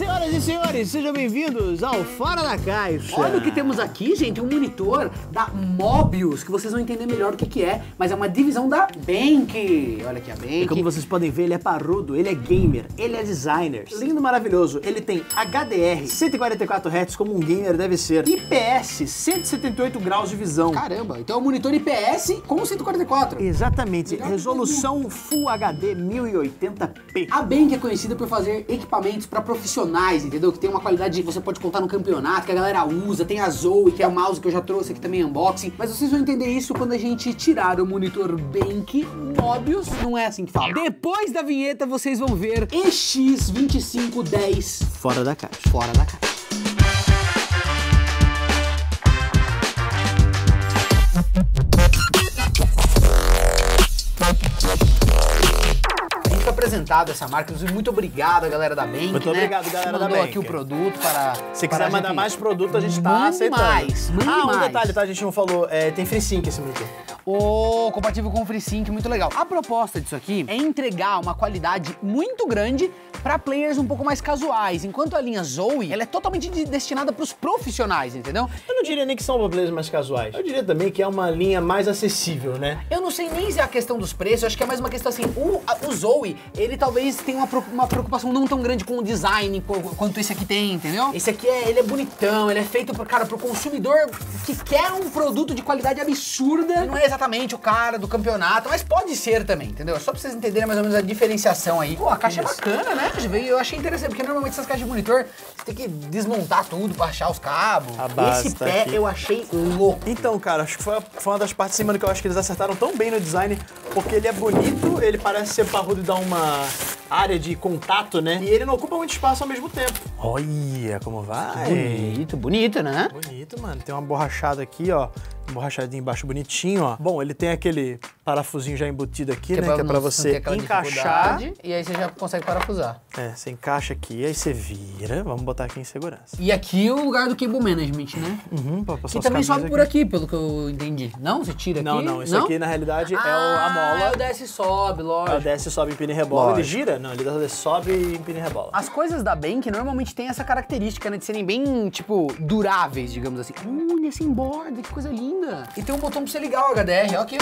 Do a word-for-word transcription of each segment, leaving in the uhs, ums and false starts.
Senhoras e senhores, sejam bem-vindos ao Fora da Caixa. Olha o que temos aqui, gente, um monitor da Mobiuz, que vocês vão entender melhor o que que é, mas é uma divisão da BenQ. Olha aqui a BenQ. E como vocês podem ver, ele é parrudo, ele é gamer, ele é designer. Lindo, maravilhoso. Ele tem H D R, cento e quarenta e quatro hertz, como um gamer deve ser. I P S, cento e setenta e oito graus de visão. Caramba, então é um monitor I P S com cento e quarenta e quatro. Exatamente. Legal. Resolução Full H D mil e oitenta p. A BenQ é conhecida por fazer equipamentos para profissionais, entendeu? Que tem uma qualidade que você pode contar no campeonato, que a galera usa. Tem a Zowie, que é o mouse que eu já trouxe aqui também, unboxing. Mas vocês vão entender isso quando a gente tirar o monitor BenQ Mobiuz. Não é assim que fala. Depois da vinheta, vocês vão ver E X vinte e cinco dez. Fora da caixa. Fora da caixa. Apresentado essa marca, muito obrigado a galera da BenQ, muito né? obrigado galera Mandou da BenQ aqui o produto para... Se para quiser mandar gente... mais produto, a gente tá muito aceitando. Mais, muito ah, um mais. detalhe, tá? A gente não falou, é, tem FreeSync esse monitor. Ô, oh, compatível com o FreeSync, muito legal. A proposta disso aqui é entregar uma qualidade muito grande para players um pouco mais casuais, enquanto a linha Zowie, ela é totalmente de, destinada para os profissionais, entendeu? Eu não diria nem que são players mais casuais, eu diria também que é uma linha mais acessível, né? Eu não sei nem se é a questão dos preços, eu acho que é mais uma questão assim, o, a, o Zowie, ele talvez tenha uma, uma preocupação não tão grande com o design com, quanto esse aqui tem, entendeu? Esse aqui, é, ele é bonitão, ele é feito, pro, cara, pro consumidor que quer um produto de qualidade absurda, ele não é exatamente o cara do campeonato, mas pode ser também, entendeu? Só pra vocês entenderem mais ou menos a diferenciação aí. Pô, a caixa é bacana, né? Eu achei interessante, porque normalmente essas caixas de monitor, você tem que desmontar tudo pra achar os cabos. Abasta Esse pé aqui. Eu achei louco. Então, cara, acho que foi, foi uma das partes em cima que eu acho que eles acertaram tão bem no design, porque ele é bonito, ele parece ser parrudo e dá uma área de contato, né? E ele não ocupa muito espaço ao mesmo tempo. Olha como vai. Bonito, bonito, né? Bonito, mano. Tem uma borrachada aqui, ó. Borrachadinho embaixo bonitinho, ó. Bom, ele tem aquele parafusinho já embutido aqui, que né? É pra, que é pra você encaixar. E aí você já consegue parafusar. É, você encaixa aqui, aí você vira. Vamos botar aqui em segurança. E aqui é o lugar do cable management, né? Uhum, pra passar que também sobe aqui. por aqui, pelo que eu entendi. Não? Você tira aqui? Não, não. Isso não? aqui, na realidade, ah, é o, a mola. Ah, é o desce e sobe, lógico. É o desce e sobe, empina e rebola. Lógico. Ele gira? Não, ele desce, sobe e empina e rebola. As coisas da BenQ normalmente tem essa característica, né? De serem bem, tipo, duráveis, digamos assim. Olha, sem borda, que coisa linda. E tem um botão pra você ligar o H D R, ó aqui.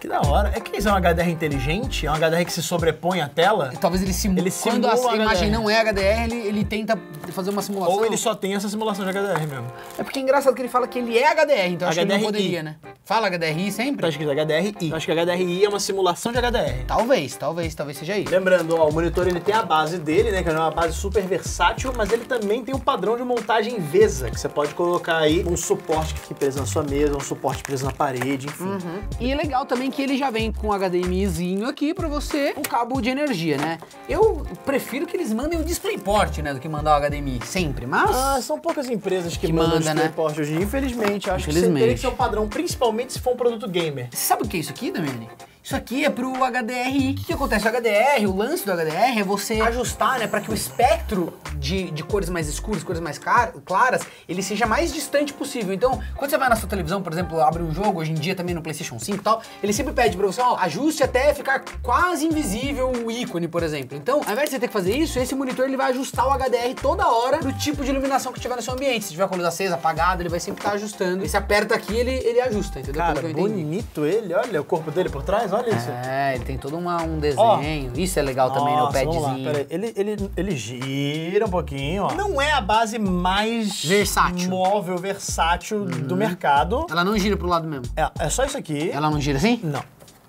Que da hora. É que isso é um H D R inteligente? É um H D R que se sobrepõe à tela? E talvez ele simule. Ele simula Quando a, a imagem não é H D R, ele, ele tenta fazer uma simulação. Ou ele só tem essa simulação de H D R mesmo. É porque é engraçado que ele fala que ele é H D R, então acho que ele não poderia, né? Fala H D R I sempre? Tá escrito H D R I. Acho que H D R I é uma simulação de H D R. Talvez, talvez, talvez seja isso. Lembrando, ó, o monitor ele tem a base dele, né? Que é uma base super versátil, mas ele também tem um padrão de montagem VESA, que você pode colocar aí um suporte que fica preso na sua mesa, um suporte preso na parede, enfim. Uhum. E é legal também que ele já vem com HDMIzinho aqui pra você, um cabo de energia, né? Eu prefiro que eles mandem o DisplayPort, né? Do que mandar o H D M I sempre, mas... Ah, são poucas empresas que, que mandam manda, o DisplayPort, né? Hoje, infelizmente. Acho infelizmente. que teria que ser o padrão, principalmente se for um produto gamer. Você sabe o que é isso aqui, Damiani? Isso aqui é pro H D R I. O que, que acontece? O H D R, o lance do H D R é você ajustar, né, para que o espectro de, de cores mais escuras, cores mais claras, ele seja mais distante possível. Então, quando você vai na sua televisão, por exemplo, abre um jogo, hoje em dia também no PlayStation cinco e tal, ele sempre pede pra você, ó, ajuste até ficar quase invisível o ícone, por exemplo. Então, ao invés de você ter que fazer isso, esse monitor ele vai ajustar o H D R toda hora pro tipo de iluminação que tiver no seu ambiente. Se tiver com luz acesa, apagada, ele vai sempre estar tá ajustando. E se aperta aqui, ele, ele ajusta, entendeu? Cara, bonito ele, olha o corpo dele por trás, olha isso. É, ele tem todo uma, um desenho. Oh. Isso é legal também, Nossa, né? O padzinho. Peraí, ele, ele, ele gira um pouquinho, ó. Não é a base mais versátil. móvel, versátil uhum. do mercado. Ela não gira pro lado mesmo. É, é só isso aqui. Ela não gira assim? Não.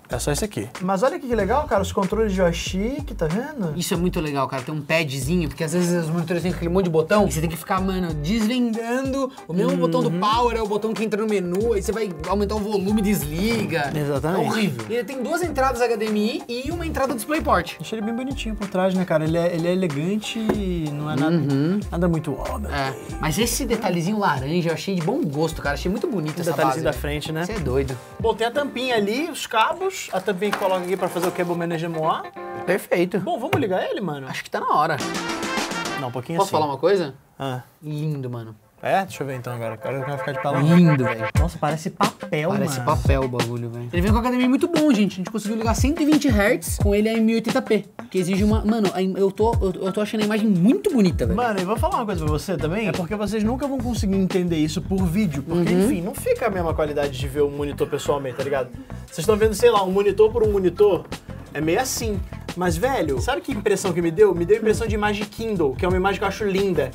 É só isso aqui. Mas olha que legal, cara, os controles de joystick, tá vendo? Isso é muito legal, cara, tem um padzinho, porque às vezes os monitores têm aquele monte de botão, e você tem que ficar, mano, desvendando. O mesmo uhum. botão do power é o botão que entra no menu, aí você vai aumentar o volume, desliga. Exatamente. É horrível. E ele tem duas entradas H D M I e uma entrada DisplayPort. Achei ele bem bonitinho por trás, né, cara? Ele é, ele é elegante e não é nada, uhum. nada muito óbvio. É, mas esse detalhezinho laranja eu achei de bom gosto, cara, achei muito bonito essa base. O detalhezinho da frente, né? Você é doido. Bom, tem a tampinha ali, os cabos. A tampinha que coloca aqui pra fazer o cable management lá. Perfeito. Bom, vamos ligar ele, mano? Acho que tá na hora. Não, um pouquinho Posso assim. Posso falar uma coisa? Ah. Lindo, mano. É? Deixa eu ver então agora. Agora vai ficar de pau. Lindo, velho. Nossa, parece papel, parece mano. Parece papel o bagulho, velho. Ele vem com H D M I muito bom, gente. A gente conseguiu ligar cento e vinte hertz com ele em mil e oitenta p. Que exige uma... Mano, eu tô, eu tô achando a imagem muito bonita, velho. Mano, e vou falar uma coisa pra você também. É porque vocês nunca vão conseguir entender isso por vídeo. Porque, uhum. enfim, não fica a mesma qualidade de ver o monitor pessoalmente, tá ligado? Vocês estão vendo, sei lá, um monitor por um monitor. É meio assim. Mas, velho, sabe que impressão que me deu? Me deu a impressão de imagem Kindle, que é uma imagem que eu acho linda.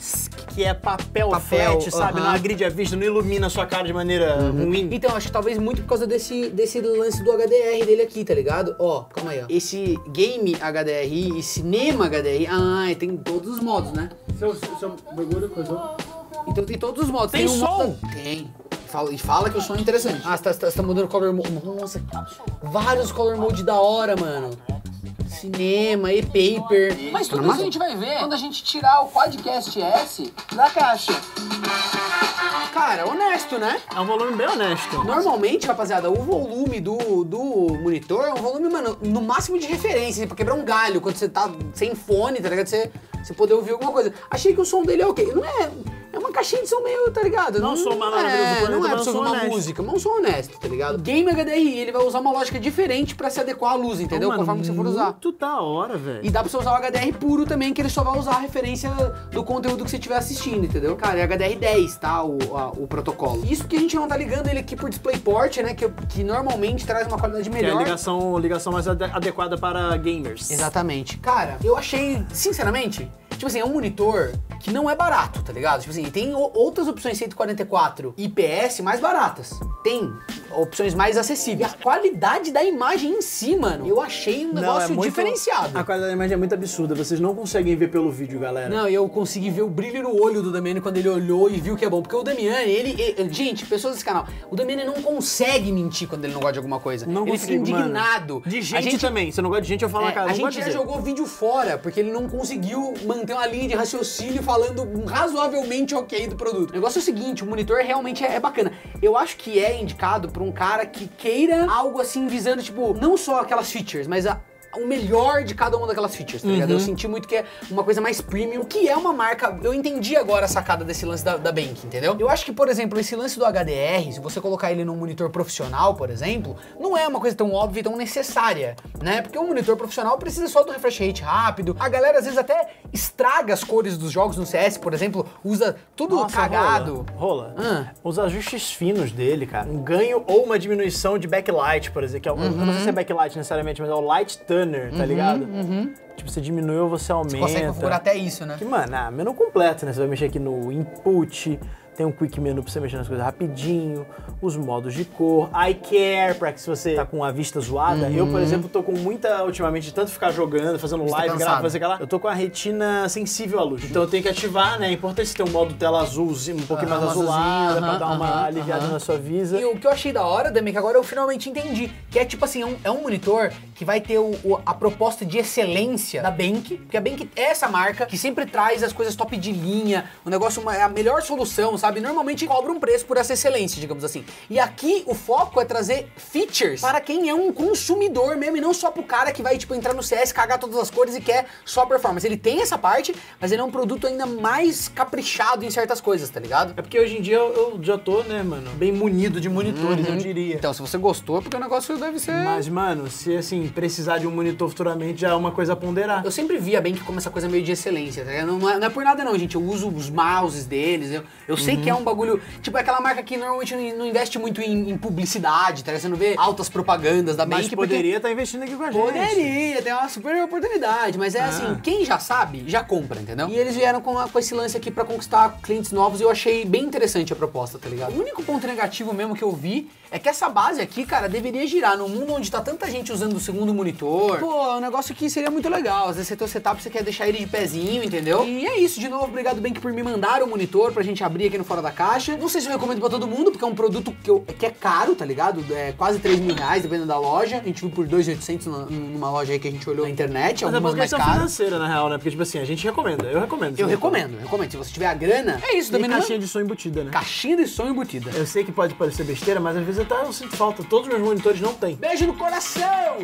Que é papel, papel flat, sabe? Uh-huh. Não agride a vista, não ilumina a sua cara de maneira uh-huh. ruim. Então, acho que talvez muito por causa desse, desse lance do H D R dele aqui, tá ligado? Ó, calma aí, ó. Esse game H D R I e cinema H D R I, ah, tem todos os modos, né? Seu, seu, seu bagulho, coisa. Então tem todos os modos. Tem, tem um som? Modo... Tem. Fala, e fala que o som é interessante. Ah, você tá, tá, tá mudando o color mode. Nossa, vários color mode da hora, mano. Cinema, e-paper... Mas tudo isso a gente vai ver quando a gente tirar o Quadcast S da caixa. Cara, honesto, né? É um volume bem honesto. Normalmente, rapaziada, o volume do, do monitor é um volume, mano, no máximo de referência, pra quebrar um galho, quando você tá sem fone, tá ligado? Você, você poder ouvir alguma coisa. Achei que o som dele é ok. Não é... É uma caixinha de som meio, tá ligado? Não, não sou maravilhoso, é, não é pra você ouvir uma música, mas eu sou honesto, tá ligado? Game H D R I, ele vai usar uma lógica diferente pra se adequar à luz, entendeu? Não, mano, conforme que você for usar. Muito da hora, velho. E dá pra você usar o H D R puro também, que ele só vai usar a referência do conteúdo que você estiver assistindo, entendeu? Cara, é H D R dez, tá? O, a, o protocolo. Isso que a gente não tá ligando ele aqui por DisplayPort, né? Que, que normalmente traz uma qualidade melhor. É a ligação, ligação mais ad adequada para gamers. Exatamente. Cara, eu achei, sinceramente... Tipo assim, é um monitor que não é barato, tá ligado? Tipo assim, tem outras opções cento e quarenta e quatro I P S mais baratas. Tem opções mais acessíveis. E a qualidade da imagem em si, mano, eu achei um negócio não, é muito... diferenciado. A qualidade da imagem é muito absurda, vocês não conseguem ver pelo vídeo, galera. Não, eu consegui ver o brilho no olho do Damiani quando ele olhou e viu que é bom. Porque o Damiani, ele... ele gente, pessoas desse canal, o Damiani não consegue mentir quando ele não gosta de alguma coisa. Não ele consigo, fica indignado. Mano. De gente, a gente também, se não gosta de gente, eu falo, é, cara, a gente já dizer. jogou vídeo fora, porque ele não conseguiu manter uma linha de raciocínio falando razoavelmente ok do produto. O negócio é o seguinte, o monitor realmente é, é bacana. Eu acho que é indicado pra um cara que queira algo assim, visando, tipo, não só aquelas features, mas a o melhor de cada uma daquelas features, tá ligado? Uhum. Eu senti muito que é uma coisa mais premium, que é uma marca... Eu entendi agora a sacada desse lance da, da BenQ, entendeu? Eu acho que, por exemplo, esse lance do H D R, se você colocar ele num monitor profissional, por exemplo, não é uma coisa tão óbvia e tão necessária, né? Porque um monitor profissional precisa só do refresh rate rápido. A galera, às vezes, até estraga as cores dos jogos no C S, por exemplo, usa tudo Nossa, cagado. Rola. rola. Ah. Os ajustes finos dele, cara. Um ganho ou uma diminuição de backlight, por exemplo. Que é, uhum. Eu não sei se é backlight necessariamente, mas é o light touch, tá ligado? Uhum. Tipo, você diminui ou você aumenta. Você consegue configurar até isso, né? Que, mano, ah, menu completo, né? Você vai mexer aqui no input, tem um quick menu pra você mexer nas coisas rapidinho, os modos de cor, eye care, pra que se você tá com a vista zoada. Uhum. Eu, por exemplo, tô com muita, ultimamente, de tanto ficar jogando, fazendo live, gravar, fazer aquela... Eu tô com a retina sensível à luz. Então eu tenho que ativar, né? É importante você ter um modo tela azulzinho, um pouquinho uhum, mais azulada, uhum, pra dar uma uhum, aliviada uhum. na sua vista. E o que eu achei da hora, Dami, que agora eu finalmente entendi, que é tipo assim, é um, é um monitor que vai ter o, o, a proposta de excelência da BenQ, porque a BenQ é essa marca que sempre traz as coisas top de linha, o negócio é a melhor solução, sabe? Normalmente cobra um preço por essa excelência, digamos assim. E aqui o foco é trazer features para quem é um consumidor mesmo e não só pro cara que vai, tipo, entrar no C S, cagar todas as cores e quer só performance. Ele tem essa parte, mas ele é um produto ainda mais caprichado em certas coisas, tá ligado? É porque hoje em dia eu, eu já tô, né, mano, bem munido de monitores, uhum. eu diria. Então, se você gostou, porque o negócio deve ser... Mas, mano, se, assim, precisar de um monitor futuramente já é uma coisa a ponderar. Eu sempre via bem que como essa coisa meio de excelência, tá ligado? Não, não, é, não é por nada não, gente. Eu uso os mouses deles, eu, eu sei que é um bagulho, tipo, é aquela marca que normalmente não investe muito em, em publicidade, tá? Você não vê altas propagandas da BenQ. Mas poderia estar tá investindo aqui com a gente. Poderia, tem uma super oportunidade, mas é ah. assim, quem já sabe, já compra, entendeu? E eles vieram com, a, com esse lance aqui pra conquistar clientes novos e eu achei bem interessante a proposta, tá ligado? O único ponto negativo mesmo que eu vi é que essa base aqui, cara, deveria girar num mundo onde tá tanta gente usando o segundo monitor. Pô, é um negócio que seria muito legal. Às vezes você tem o setup, você quer deixar ele de pezinho, entendeu? E é isso, de novo, obrigado BenQ por me mandar o monitor pra gente abrir aqui no Fora da Caixa. Não sei se eu recomendo pra todo mundo, porque é um produto que, eu, que é caro, tá ligado? É quase três mil reais, dependendo da loja. A gente viu por dois mil e oitocentos numa loja aí que a gente olhou na internet, algumas mais caras. Mas é uma questão financeira, na real, né? Porque, tipo assim, a gente recomenda. Eu recomendo. Eu recomendo, eu recomendo. Se você tiver a grana, é isso também, né? Caixinha de som embutida, né? Caixinha de som embutida. Eu sei que pode parecer besteira, mas às vezes até eu sinto falta. Todos os meus monitores não têm. Beijo no coração!